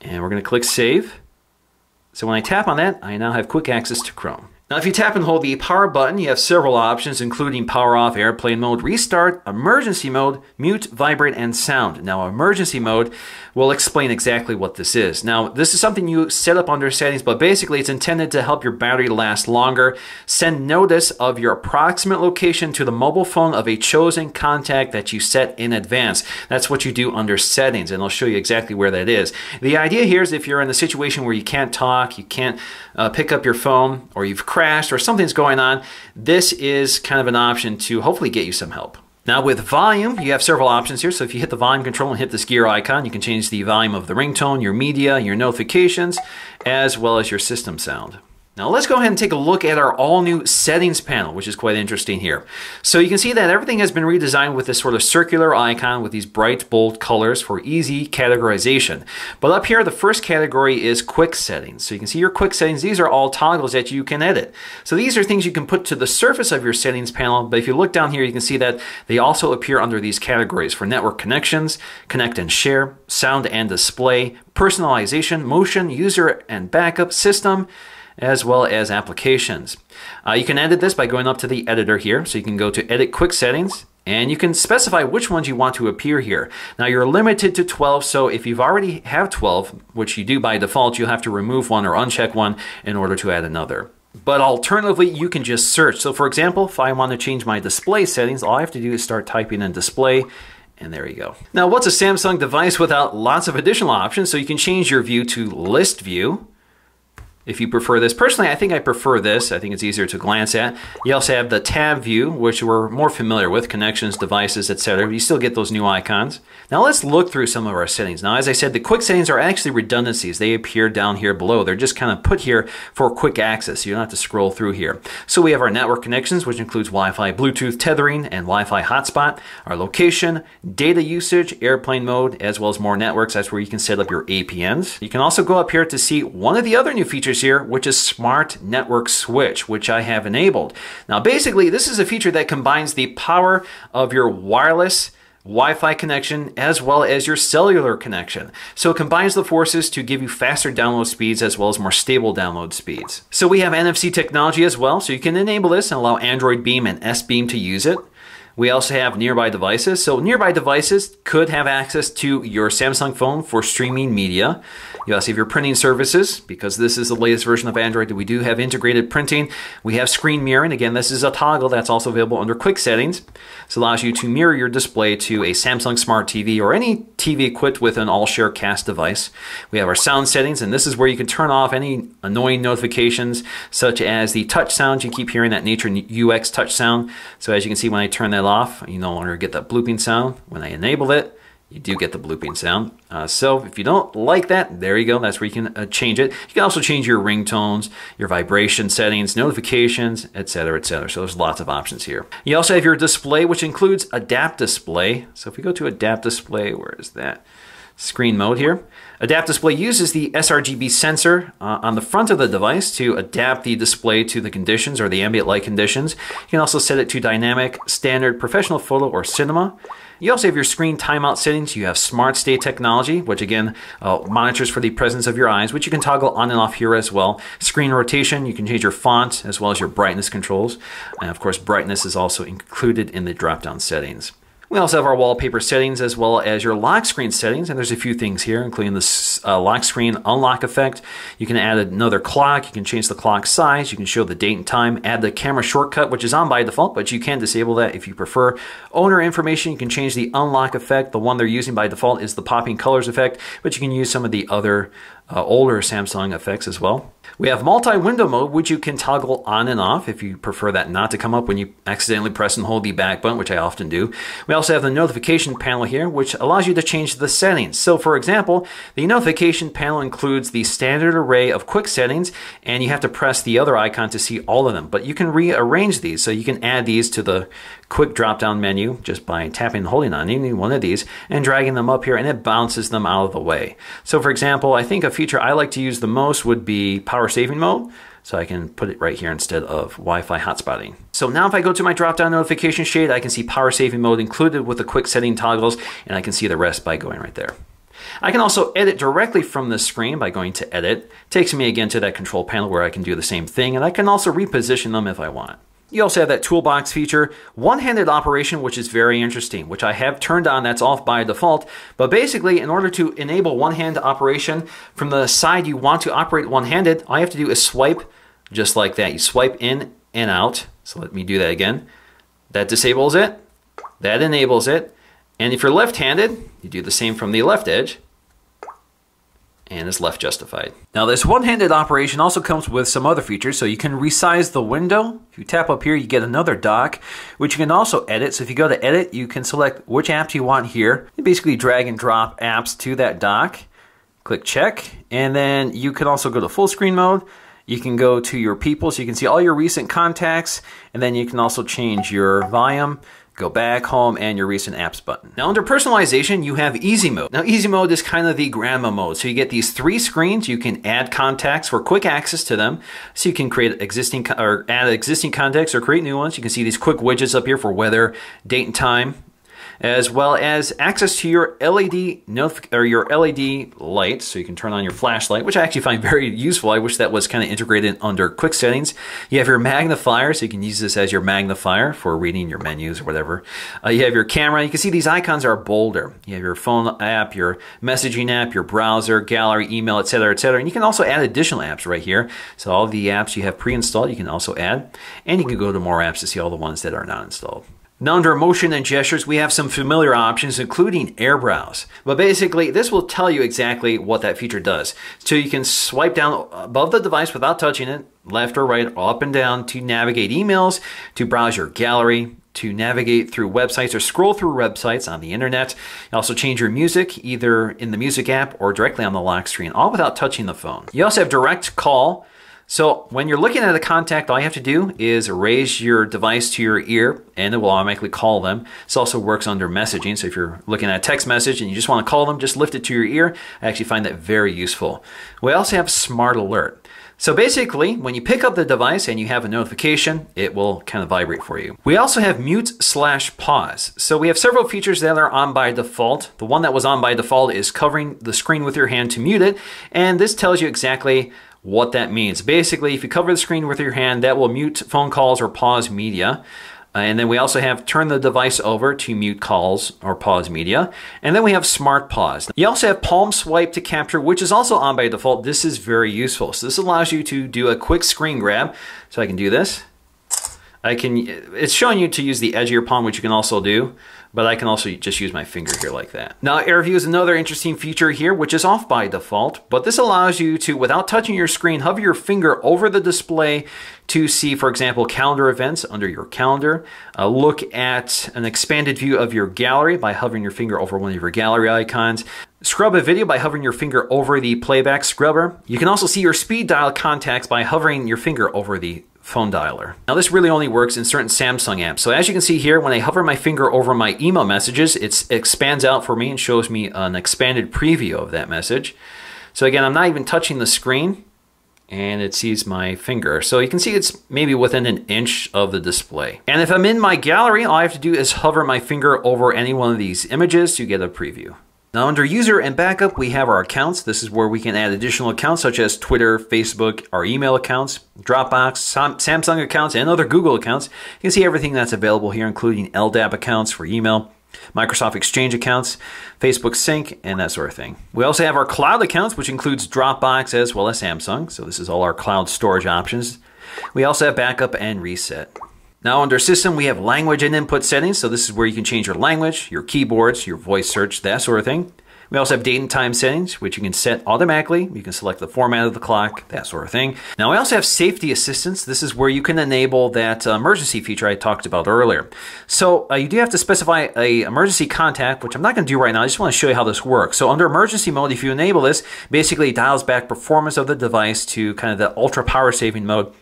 And we're going to click Save. So when I tap on that, I now have quick access to Chrome. Now, if you tap and hold the power button, you have several options, including power off, airplane mode, restart, emergency mode, mute, vibrate, and sound. Now, emergency mode will explain exactly what this is. Now, this is something you set up under settings, but basically it's intended to help your battery last longer, send notice of your approximate location to the mobile phone of a chosen contact that you set in advance. That's what you do under settings, and I'll show you exactly where that is. The idea here is if you're in a situation where you can't talk, you can't pick up your phone, or you've crashed or something's going on, this is kind of an option to hopefully get you some help. Now, with volume, you have several options here. So if you hit the volume control and hit this gear icon, you can change the volume of the ringtone, your media, your notifications, as well as your system sound. Now let's go ahead and take a look at our all new settings panel, which is quite interesting here. So you can see that everything has been redesigned with this sort of circular icon with these bright, bold colors for easy categorization. But up here, the first category is quick settings. So you can see your quick settings. These are all toggles that you can edit. So these are things you can put to the surface of your settings panel. But if you look down here, you can see that they also appear under these categories for network connections, connect and share, sound and display, personalization, motion, user and backup, system, as well as applications. You can edit this by going up to the editor here. So you can go to edit quick settings and you can specify which ones you want to appear here. Now you're limited to 12. So if you've already have 12, which you do by default, you'll have to remove one or uncheck one in order to add another. But alternatively, you can just search. So for example, if I want to change my display settings, all I have to do is start typing in display. And there you go. Now, what's a Samsung device without lots of additional options? So you can change your view to list view, if you prefer this. Personally, I think I prefer this. I think it's easier to glance at. You also have the tab view, which we're more familiar with, connections, devices, etc. You still get those new icons. Now let's look through some of our settings. Now, as I said, the quick settings are actually redundancies. They appear down here below. They're just kind of put here for quick access, so you don't have to scroll through here. So we have our network connections, which includes Wi-Fi, Bluetooth, tethering, and Wi-Fi hotspot, our location, data usage, airplane mode, as well as more networks. That's where you can set up your APNs. You can also go up here to see one of the other new features here, which is Smart Network Switch, which I have enabled. Now, basically, this is a feature that combines the power of your wireless Wi-Fi connection as well as your cellular connection. So it combines the forces to give you faster download speeds as well as more stable download speeds. So we have NFC technology as well. So you can enable this and allow Android Beam and S Beam to use it. We also have nearby devices. So nearby devices could have access to your Samsung phone for streaming media. You also have your printing services, because this is the latest version of Android that we do have integrated printing. We have screen mirroring. Again, this is a toggle that's also available under quick settings. This allows you to mirror your display to a Samsung Smart TV or any TV equipped with an all-share cast device. We have our sound settings, and this is where you can turn off any annoying notifications, such as the touch sound. You keep hearing that Nature UX touch sound. So as you can see, when I turn that off, you no longer get that blooping sound. When I enable it, you do get the blooping sound. So if you don't like that, there you go. That's where you can change it. You can also change your ringtones, your vibration settings, notifications, etc., etc. So there's lots of options here. You also have your display, which includes Adapt Display. So if we go to Adapt Display, where is that? screen mode here. Adapt Display uses the sRGB sensor on the front of the device to adapt the display to the conditions or the ambient light conditions. You can also set it to dynamic, standard, professional photo, or cinema. You also have your screen timeout settings. You have Smart Stay technology, which again monitors for the presence of your eyes, which you can toggle on and off here as well. Screen rotation, you can change your font as well as your brightness controls. And of course, brightness is also included in the drop-down settings. We also have our wallpaper settings as well as your lock screen settings, and there's a few things here, including this lock screen unlock effect. You can add another clock, you can change the clock size, you can show the date and time, add the camera shortcut, which is on by default, but you can disable that if you prefer. Owner information, you can change the unlock effect. The one they're using by default is the popping colors effect, but you can use some of the other older Samsung effects as well. We have multi-window mode, which you can toggle on and off if you prefer that not to come up when you accidentally press and hold the back button, which I often do. We also have the notification panel here, which allows you to change the settings. So for example, the notification panel includes the standard array of quick settings, and you have to press the other icon to see all of them, but you can rearrange these. So you can add these to the quick drop-down menu just by tapping and holding on any one of these and dragging them up here, and it bounces them out of the way. So for example, I think a feature I like to use the most would be power saving mode. So I can put it right here instead of Wi-Fi hotspotting. So now if I go to my drop-down notification shade, I can see power saving mode included with the quick setting toggles, and I can see the rest by going right there. I can also edit directly from this screen by going to edit. Takes me again to that control panel where I can do the same thing, and I can also reposition them if I want. You also have that toolbox feature, one-handed operation, which is very interesting, which I have turned on. That's off by default. But basically, in order to enable one-hand operation from the side you want to operate one-handed, all you have to do is swipe just like that. You swipe in and out. So let me do that again. That disables it. That enables it. And if you're left-handed, you do the same from the left edge, and is left justified. Now this one-handed operation also comes with some other features. So you can resize the window. If you tap up here, you get another dock, which you can also edit. So if you go to edit, you can select which apps you want here. You basically drag and drop apps to that dock. Click check, and then you can also go to full screen mode. You can go to your people, so you can see all your recent contacts, and then you can also change your volume. Go back, home, and your recent apps button. Now under personalization, you have easy mode. Now easy mode is kind of the grandma mode. So you get these three screens. You can add contacts for quick access to them. So you can create existing or add existing contacts or create new ones. You can see these quick widgets up here for weather, date, and time, as well as access to your LED lights. So you can turn on your flashlight, which I actually find very useful. I wish that was kind of integrated under quick settings. You have your magnifier, so you can use this as your magnifier for reading your menus or whatever. You have your camera. You can see these icons are bolder. You have your phone app, your messaging app, your browser, gallery, email, etc., etc. And you can also add additional apps right here. So all the apps you have pre-installed, you can also add. And you can go to more apps to see all the ones that are not installed. Now under motion and gestures, we have some familiar options, including air browse. But basically, this will tell you exactly what that feature does. So you can swipe down above the device without touching it, left or right, up and down, to navigate emails, to browse your gallery, to navigate through websites or scroll through websites on the internet. You also change your music, either in the music app or directly on the lock screen, all without touching the phone. You also have direct call. So when you're looking at a contact, all you have to do is raise your device to your ear and it will automatically call them. This also works under messaging. So if you're looking at a text message and you just want to call them, just lift it to your ear. I actually find that very useful. We also have Smart Alert. So basically, when you pick up the device and you have a notification, it will kind of vibrate for you. We also have mute/pause. So we have several features that are on by default. The one that was on by default is covering the screen with your hand to mute it. And this tells you exactly what that means. Basically, if you cover the screen with your hand, that will mute phone calls or pause media. And then we also have turn the device over to mute calls or pause media. And then we have smart pause. You also have palm swipe to capture, which is also on by default. This is very useful. So this allows you to do a quick screen grab. So I can do this. It's showing you to use the edge of your palm, which you can also do, but I can also just use my finger here like that. Now, AirView is another interesting feature here, which is off by default, but this allows you to, without touching your screen, hover your finger over the display to see, for example, calendar events under your calendar. Look at an expanded view of your gallery by hovering your finger over one of your gallery icons. Scrub a video by hovering your finger over the playback scrubber. You can also see your speed dial contacts by hovering your finger over the phone dialer. Now this really only works in certain Samsung apps. So as you can see here, when I hover my finger over my email messages, it expands out for me and shows me an expanded preview of that message. So again, I'm not even touching the screen and it sees my finger. So you can see it's maybe within an inch of the display. And if I'm in my gallery, all I have to do is hover my finger over any one of these images to get a preview. Now under user and backup, we have our accounts. This is where we can add additional accounts such as Twitter, Facebook, our email accounts, Dropbox, Samsung accounts, and other Google accounts. You can see everything that's available here, including LDAP accounts for email, Microsoft Exchange accounts, Facebook Sync, and that sort of thing. We also have our cloud accounts, which includes Dropbox as well as Samsung. So this is all our cloud storage options. We also have backup and reset. Now under system, we have language and input settings. So this is where you can change your language, your keyboards, your voice search, that sort of thing. We also have date and time settings, which you can set automatically. You can select the format of the clock, that sort of thing. Now we also have safety assistance. This is where you can enable that emergency feature I talked about earlier. So you do have to specify an emergency contact, which I'm not gonna do right now. I just wanna show you how this works. So under emergency mode, if you enable this, basically it dials back performance of the device to kind of the ultra power saving mode.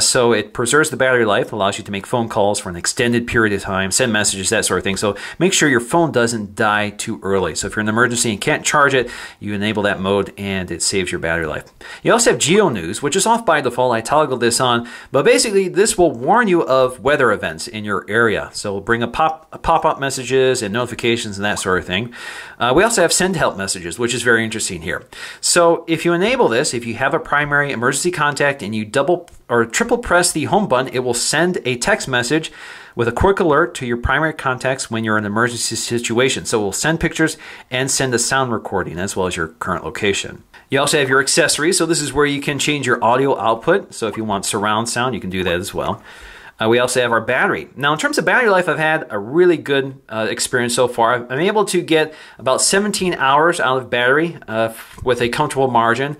So it preserves the battery life, allows you to make phone calls for an extended period of time, send messages, that sort of thing. So make sure your phone doesn't die too early. So if you're in an emergency and can't charge it, you enable that mode and it saves your battery life. You also have Geo News, which is off by default. I toggled this on, but basically this will warn you of weather events in your area. So it'll bring pop-up messages and notifications and that sort of thing. We also have Send Help messages, which is very interesting here. So if you enable this, if you have a primary emergency contact and you double or triple press the home button, it will send a text message with a quick alert to your primary contacts when you're in an emergency situation. So we'll send pictures and send a sound recording as well as your current location. You also have your accessories. So this is where you can change your audio output. So if you want surround sound, you can do that as well. We also have our battery. Now in terms of battery life, I've had a really good experience so far. I'm able to get about 17 hours out of battery with a comfortable margin.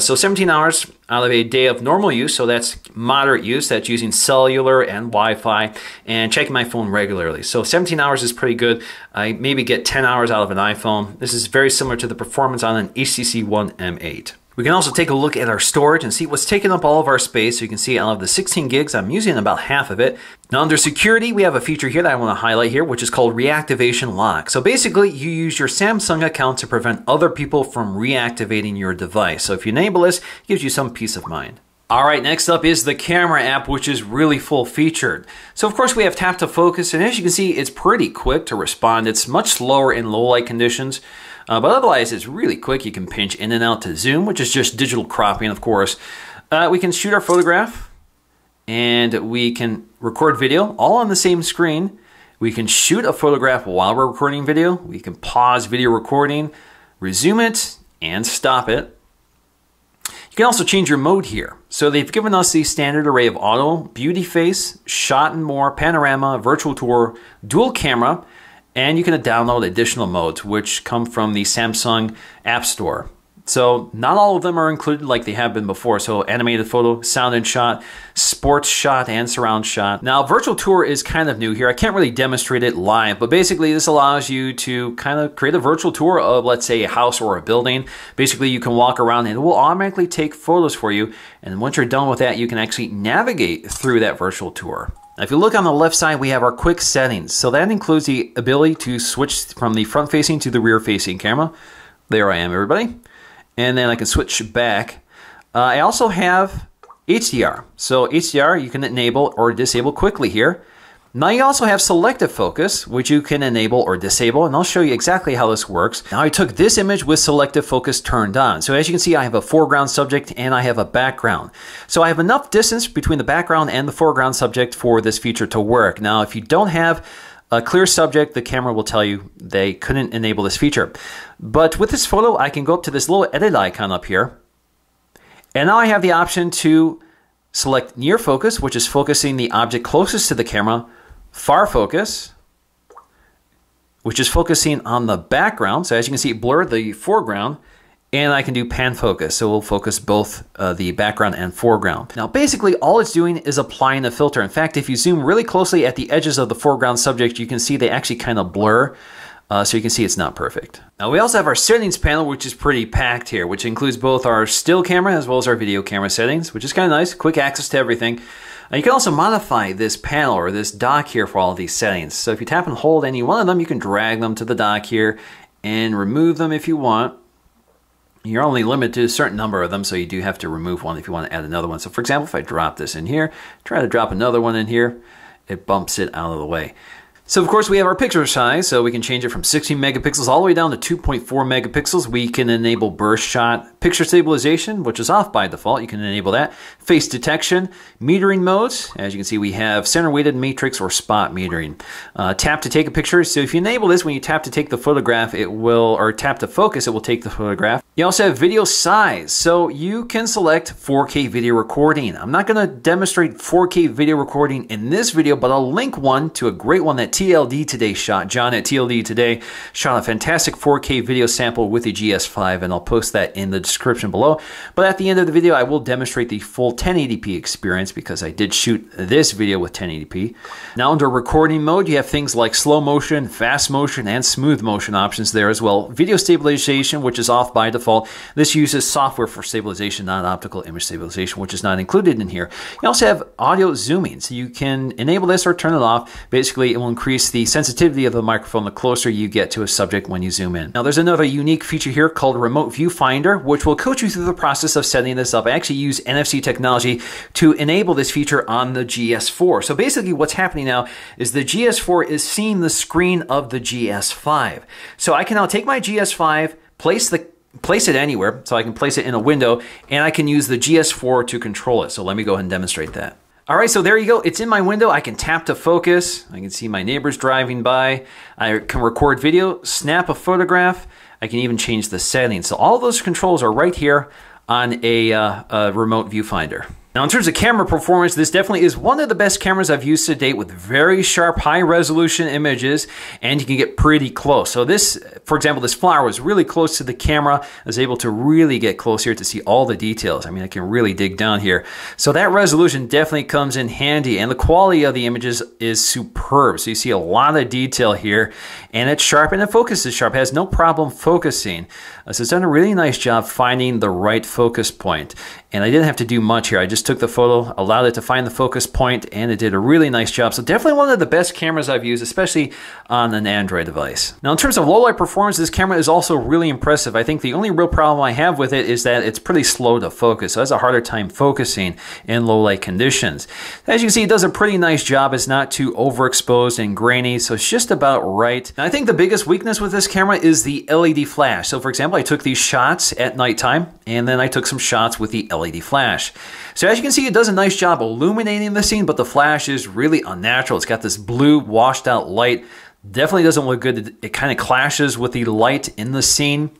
So 17 hours out of a day of normal use, so that's moderate use, that's using cellular and Wi-Fi and checking my phone regularly. So 17 hours is pretty good. I maybe get 10 hours out of an iPhone. This is very similar to the performance on an HTC One M8. We can also take a look at our storage and see what's taking up all of our space. So you can see out of the 16 gigs, I'm using about half of it. Now under security, we have a feature here that I want to highlight here, which is called reactivation lock. So basically you use your Samsung account to prevent other people from reactivating your device. So if you enable this, it gives you some peace of mind. All right, next up is the camera app, which is really full featured. So of course we have tap to focus, and as you can see, it's pretty quick to respond. It's much slower in low light conditions, but otherwise it's really quick. You can pinch in and out to zoom, which is just digital cropping, of course. We can shoot our photograph and we can record video all on the same screen. We can shoot a photograph while we're recording video. We can pause video recording, resume it, and stop it. You can also change your mode here. So they've given us the standard array of auto, beauty face, shot and more, panorama, virtual tour, dual camera, and you can download additional modes which come from the Samsung App Store. So not all of them are included like they have been before. So animated photo, sound and shot, sports shot, and surround shot. Now virtual tour is kind of new here. I can't really demonstrate it live, but basically this allows you to kind of create a virtual tour of, let's say, a house or a building. Basically you can walk around and it will automatically take photos for you. And once you're done with that, you can actually navigate through that virtual tour. Now, if you look on the left side, we have our quick settings. So that includes the ability to switch from the front facing to the rear facing camera. There I am, everybody. And then I can switch back. I also have HDR. So HDR you can enable or disable quickly here. Now you also have selective focus, which you can enable or disable, and I'll show you exactly how this works. Now I took this image with selective focus turned on. So as you can see, I have a foreground subject and I have a background. So I have enough distance between the background and the foreground subject for this feature to work. Now if you don't have a clear subject, the camera will tell you they couldn't enable this feature. But with this photo, I can go up to this little edit icon up here. And now I have the option to select near focus, which is focusing the object closest to the camera, far focus, which is focusing on the background. So as you can see, blur the foreground. And I can do pan focus, so we'll focus both the background and foreground. Now basically all it's doing is applying a filter. In fact, if you zoom really closely at the edges of the foreground subject, you can see they actually kind of blur. So you can see it's not perfect. Now we also have our settings panel, which is pretty packed here, which includes both our still camera as well as our video camera settings, which is kind of nice, quick access to everything. You can also modify this panel or this dock here for all of these settings. So if you tap and hold any one of them, you can drag them to the dock here and remove them if you want. You're only limited to a certain number of them, so you do have to remove one if you want to add another one. So for example, if I drop this in here, try to drop another one in here, it bumps it out of the way. So of course we have our picture size, so we can change it from 16 megapixels all the way down to 2.4 megapixels. We can enable burst shot, picture stabilization, which is off by default. You can enable that. Face detection, metering modes. As you can see, we have center weighted matrix or spot metering. Tap to take a picture. So if you enable this, when you tap to take the photograph, it will, or tap to focus, it will take the photograph. You also have video size. So you can select 4K video recording. I'm not going to demonstrate 4K video recording in this video, but I'll link one to a great one that TLDToday shot. John at TLDToday shot a fantastic 4K video sample with the GS5, and I'll post that in the description below. But at the end of the video, I will demonstrate the full 1080p experience because I did shoot this video with 1080p. Now under recording mode, you have things like slow motion, fast motion, and smooth motion options there as well. Video stabilization, which is off by default. This uses software for stabilization, not optical image stabilization, which is not included in here. You also have audio zooming, so you can enable this or turn it off. Basically, it will increase the sensitivity of the microphone the closer you get to a subject when you zoom in. Now there's another unique feature here called Remote Viewfinder, which will coach you through the process of setting this up. I actually use NFC technology to enable this feature on the GS4. So basically what's happening now is the GS4 is seeing the screen of the GS5. So I can now take my GS5, place it anywhere, so I can place it in a window, and I can use the GS4 to control it. So let me go ahead and demonstrate that. All right, so there you go. It's in my window. I can tap to focus. I can see my neighbors driving by. I can record video, snap a photograph. I can even change the settings. So all those controls are right here on a remote viewfinder. Now, in terms of camera performance, this definitely is one of the best cameras I've used to date with very sharp, high-resolution images, and you can get pretty close. So this, for example, this flower was really close to the camera. I was able to really get close here to see all the details. I mean, I can really dig down here. So that resolution definitely comes in handy, and the quality of the images is superb. So you see a lot of detail here, and it's sharp, and the focus is sharp. It has no problem focusing. So it's done a really nice job finding the right focus point. And I didn't have to do much here. I just took the photo, allowed it to find the focus point, and it did a really nice job. So definitely one of the best cameras I've used, especially on an Android device. Now, in terms of low light performance, this camera is also really impressive. I think the only real problem I have with it is that it's pretty slow to focus. So it has a harder time focusing in low light conditions. As you can see, it does a pretty nice job. It's not too overexposed and grainy, so it's just about right. And I think the biggest weakness with this camera is the LED flash. So for example, I took these shots at nighttime, and then I took some shots with the LED flash. So as you can see, it does a nice job illuminating the scene, but the flash is really unnatural. It's got this blue washed out light. Definitely doesn't look good. It kind of clashes with the light in the scene.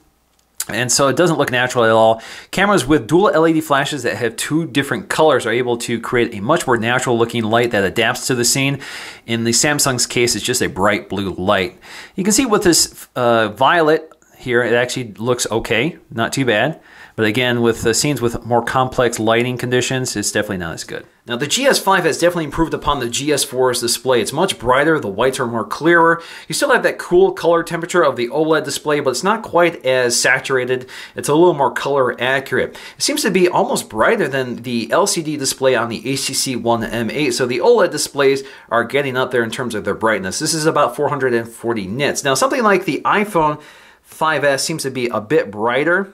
And so it doesn't look natural at all. Cameras with dual LED flashes that have two different colors are able to create a much more natural looking light that adapts to the scene. In the Samsung's case, it's just a bright blue light. You can see with this violet here, it actually looks okay, not too bad. But again, with the scenes with more complex lighting conditions, it's definitely not as good. Now, the GS5 has definitely improved upon the GS4's display. It's much brighter, the whites are more clearer. You still have that cool color temperature of the OLED display, but it's not quite as saturated. It's a little more color accurate. It seems to be almost brighter than the LCD display on the HTC One M8, so the OLED displays are getting up there in terms of their brightness. This is about 440 nits. Now, something like the iPhone 5S seems to be a bit brighter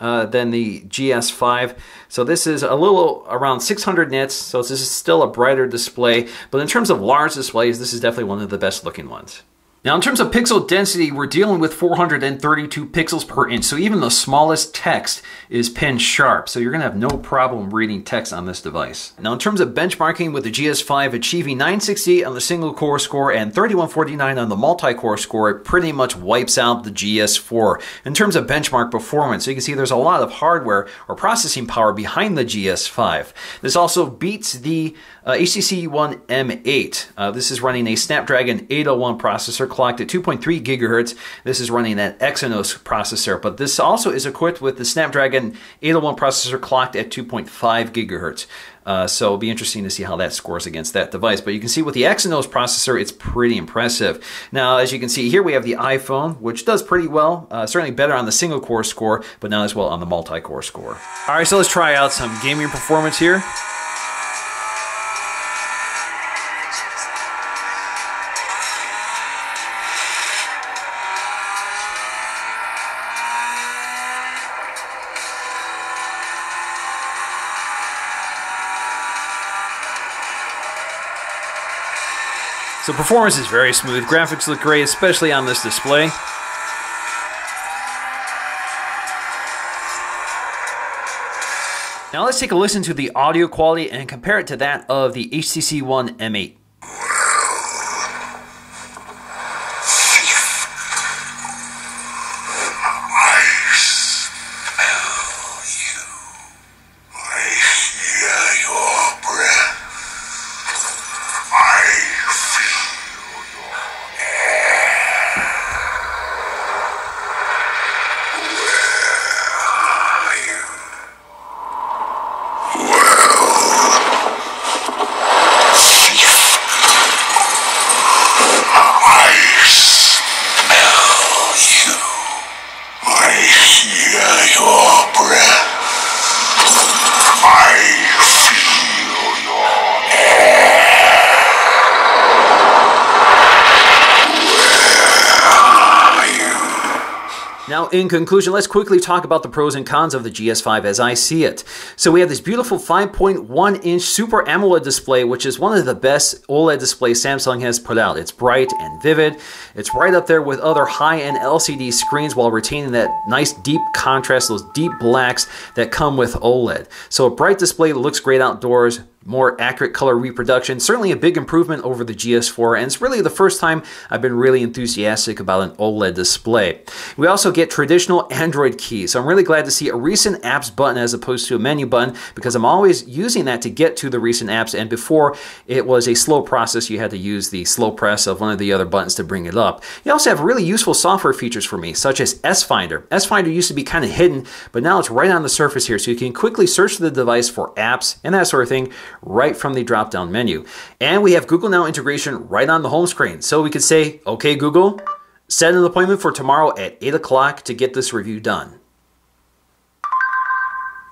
than the GS5. So this is a little around 600 nits, so this is still a brighter display, but in terms of large displays, this is definitely one of the best looking ones. Now, in terms of pixel density, we're dealing with 432 pixels per inch, so even the smallest text is pin sharp, so you're going to have no problem reading text on this device. Now, in terms of benchmarking with the GS5, achieving 960 on the single-core score and 3149 on the multi-core score, it pretty much wipes out the GS4. In terms of benchmark performance, so you can see there's a lot of hardware or processing power behind the GS5. This also beats the HTC One M8. This is running a Snapdragon 801 processor, clocked at 2.3 gigahertz. This is running an Exynos processor, but this also is equipped with the Snapdragon 801 processor clocked at 2.5 gigahertz. So it'll be interesting to see how that scores against that device. But you can see with the Exynos processor, it's pretty impressive. Now, as you can see here, we have the iPhone, which does pretty well, certainly better on the single core score, but not as well on the multi-core score. All right, so let's try out some gaming performance here. So performance is very smooth. Graphics look great, especially on this display. Now let's take a listen to the audio quality and compare it to that of the HTC One M8. Now, in conclusion, let's quickly talk about the pros and cons of the GS5 as I see it. So we have this beautiful 5.1-inch Super AMOLED display, which is one of the best OLED displays Samsung has put out. It's bright and vivid. It's right up there with other high-end LCD screens while retaining that nice deep contrast, those deep blacks that come with OLED. So a bright display that looks great outdoors, more accurate color reproduction, certainly a big improvement over the GS4, and it's really the first time I've been really enthusiastic about an OLED display. We also get traditional Android keys, so I'm really glad to see a recent apps button as opposed to a menu button, because I'm always using that to get to the recent apps, and before it was a slow process, you had to use the slow press of one of the other buttons to bring it up. You also have really useful software features for me, such as S Finder. S Finder used to be kind of hidden, but now it's right on the surface here, so you can quickly search the device for apps and that sort of thing, right from the drop-down menu. And we have Google Now integration right on the home screen. So we could say, okay, Google, set an appointment for tomorrow at 8 o'clock to get this review done.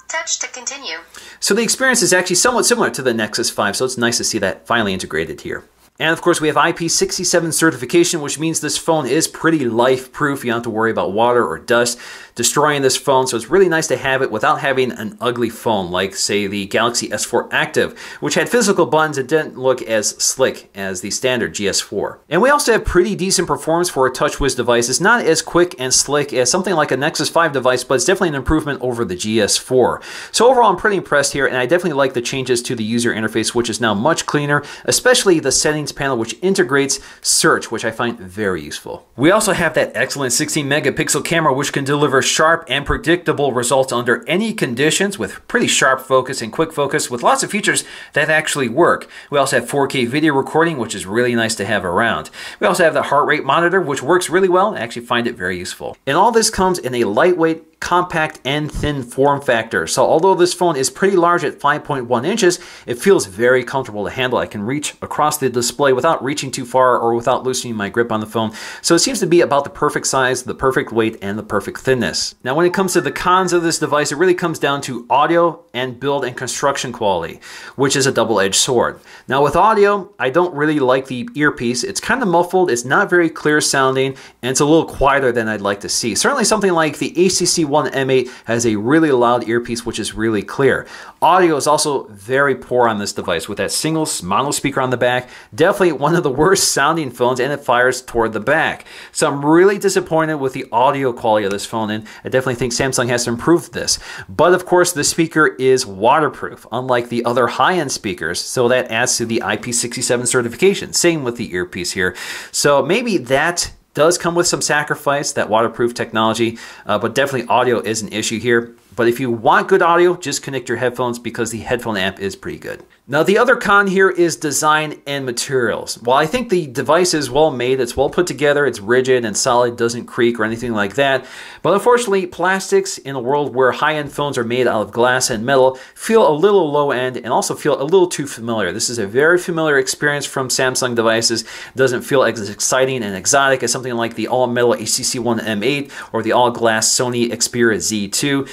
Touch to continue. So the experience is actually somewhat similar to the Nexus 5, so it's nice to see that finally integrated here. And of course, we have IP67 certification, which means this phone is pretty life-proof. You don't have to worry about water or dust destroying this phone, so it's really nice to have it without having an ugly phone, like, say, the Galaxy S4 Active, which had physical buttons and didn't look as slick as the standard GS4. And we also have pretty decent performance for a TouchWiz device. It's not as quick and slick as something like a Nexus 5 device, but it's definitely an improvement over the GS4. So overall, I'm pretty impressed here, and I definitely like the changes to the user interface, which is now much cleaner, especially the settings panel, which integrates search, which I find very useful. We also have that excellent 16 megapixel camera, which can deliver sharp and predictable results under any conditions with pretty sharp focus and quick focus, with lots of features that actually work. We also have 4K video recording, which is really nice to have around. We also have the heart rate monitor, which works really well. I actually find it very useful. And all this comes in a lightweight, compact and thin form factor. So although this phone is pretty large at 5.1 inches, it feels very comfortable to handle. I can reach across the display without reaching too far or without loosening my grip on the phone. So it seems to be about the perfect size, the perfect weight, and the perfect thinness. Now when it comes to the cons of this device, it really comes down to audio and build and construction quality, which is a double-edged sword. Now with audio, I don't really like the earpiece. It's kind of muffled, it's not very clear sounding, and it's a little quieter than I'd like to see. Certainly something like the HTC One M8 has a really loud earpiece, which is really clear. Audio is also very poor on this device with that single mono speaker on the back. Definitely one of the worst sounding phones, and it fires toward the back. So I'm really disappointed with the audio quality of this phone, and I definitely think Samsung has to improve this. But of course, the speaker is waterproof, unlike the other high-end speakers, so that adds to the IP67 certification. Same with the earpiece here. So maybe that does come with some sacrifice, that waterproof technology, but definitely audio is an issue here. But if you want good audio, just connect your headphones because the headphone amp is pretty good. Now, the other con here is design and materials. While I think the device is well made, it's well put together, it's rigid and solid, doesn't creak or anything like that. But unfortunately, plastics in a world where high-end phones are made out of glass and metal feel a little low-end and also feel a little too familiar. This is a very familiar experience from Samsung devices. It doesn't feel as exciting and exotic as something like the all-metal HTC One M8 or the all-glass Sony Xperia Z2.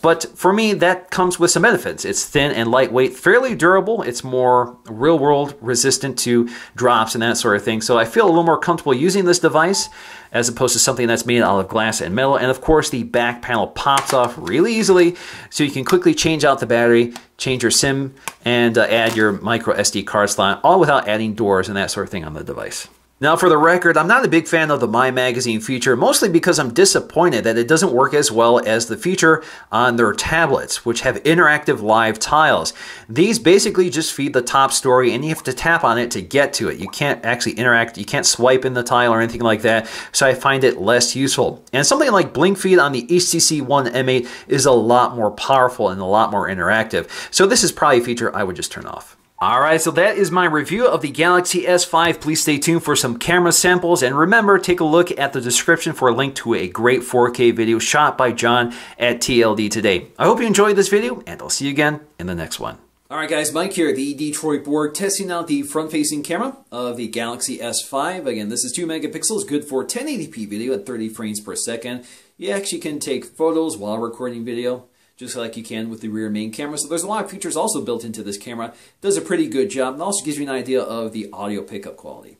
But for me, that comes with some benefits. It's thin and lightweight, fairly durable. It's more real-world resistant to drops and that sort of thing. So I feel a little more comfortable using this device as opposed to something that's made out of glass and metal. And of course, the back panel pops off really easily, so you can quickly change out the battery, change your SIM, and add your microSD card slot, all without adding doors and that sort of thing on the device. Now, for the record, I'm not a big fan of the MyMagazine feature, mostly because I'm disappointed that it doesn't work as well as the feature on their tablets, which have interactive live tiles. These basically just feed the top story, and you have to tap on it to get to it. You can't actually interact. You can't swipe in the tile or anything like that, so I find it less useful. And something like Blink Feed on the HTC One M8 is a lot more powerful and a lot more interactive. So this is probably a feature I would just turn off. All right, so that is my review of the Galaxy S5. Please stay tuned for some camera samples. And remember, take a look at the description for a link to a great 4K video shot by John at TLD Today. I hope you enjoyed this video, and I'll see you again in the next one. All right, guys, Mike here, the Detroit Borg, testing out the front-facing camera of the Galaxy S5. Again, this is 2 megapixels, good for 1080p video at 30 frames per second. You actually can take photos while recording video, just like you can with the rear main camera. So there's a lot of features also built into this camera. It does a pretty good job and also gives you an idea of the audio pickup quality.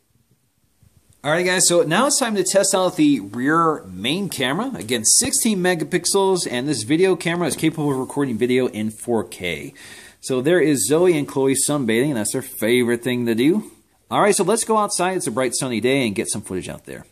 All right, guys, so now it's time to test out the rear main camera. Again, 16 megapixels, and this video camera is capable of recording video in 4K. So there is Zoe and Chloe sunbathing. That's their favorite thing to do. All right, so let's go outside. It's a bright sunny day and get some footage out there.